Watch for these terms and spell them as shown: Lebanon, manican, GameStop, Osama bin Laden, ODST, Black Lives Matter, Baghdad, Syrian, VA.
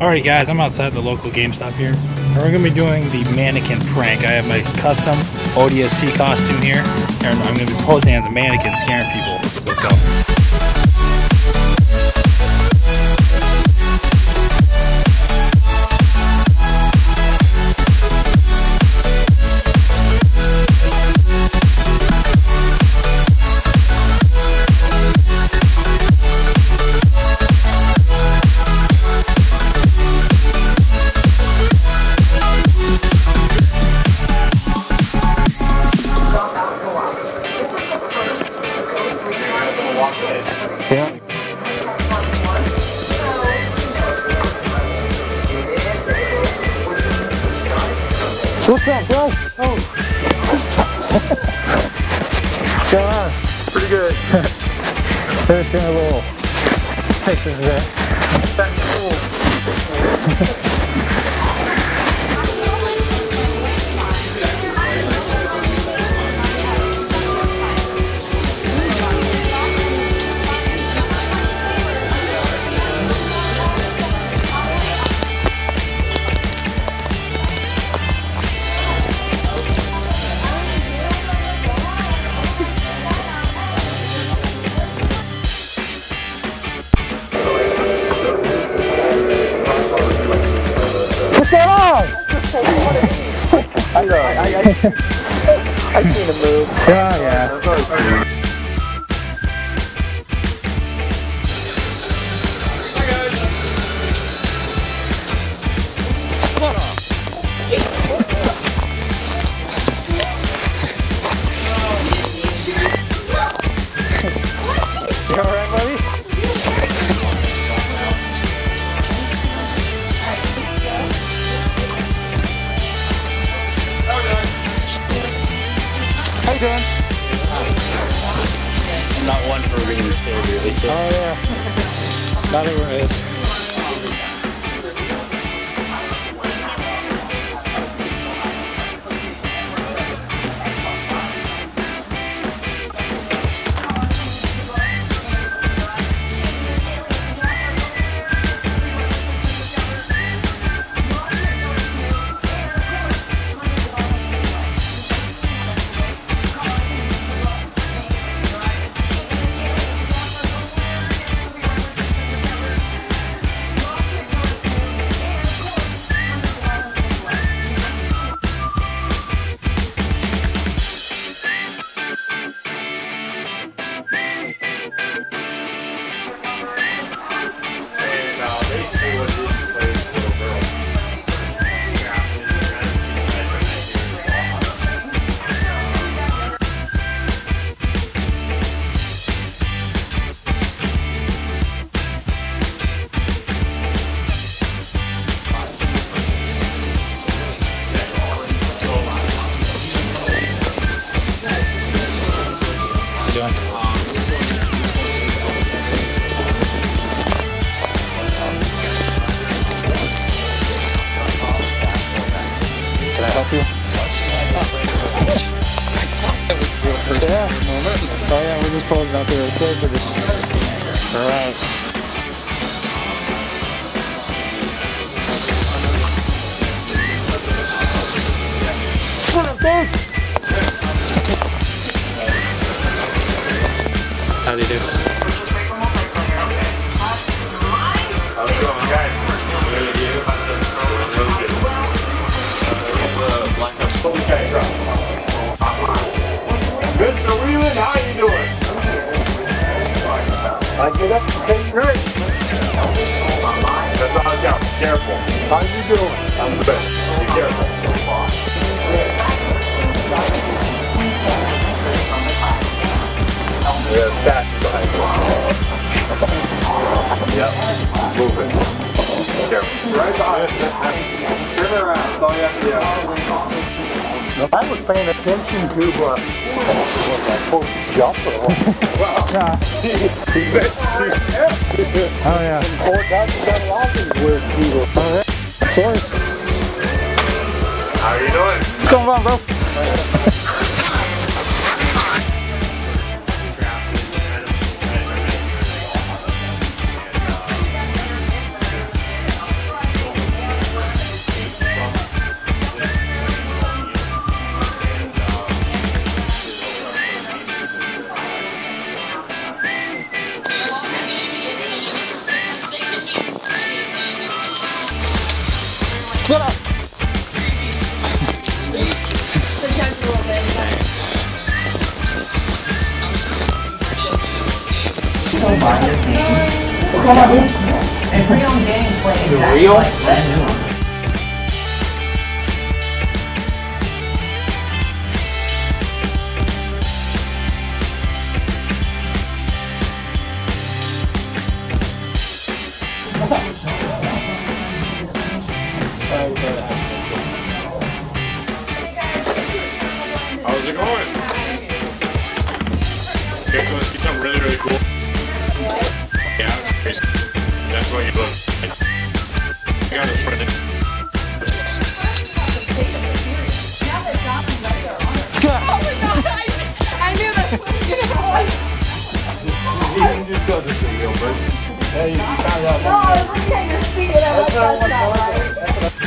Alright guys, I'm outside the local GameStop here, and we're going to be doing the mannequin prank. I have my custom ODST costume here, and I'm going to be posing as a mannequin scaring people. Let's go. Yeah. What's up, bro? Oh. John. Pretty good. There's a little pictures of that. That's cool. I seen a move. Oh, yeah. You all right, buddy? I'm not one for being scared, really, too. Oh, yeah. Not everyone is. Yeah. Oh yeah, we're just posing out there real for this. Alright. What up, dude? How do you do? How's it going, guys? I get up to 10 minutes. That's all I got. Careful. How you doing? I'm good. Be careful. Yeah, that's right. Yep. Move it. Careful. Right behind. Turn around. That's all you have to do. I was paying attention to what that jump or what? Wow. Oh yeah. Alright. Sorry. How are you doing? What's going on, bro? Get up! Sometimes a little bit, but... real gameplay. The real? Like how's it going? You're going to see something really, really cool. Yeah, it's crazy. That's why you look. I got it for you. No, I was looking at your feet and I was like,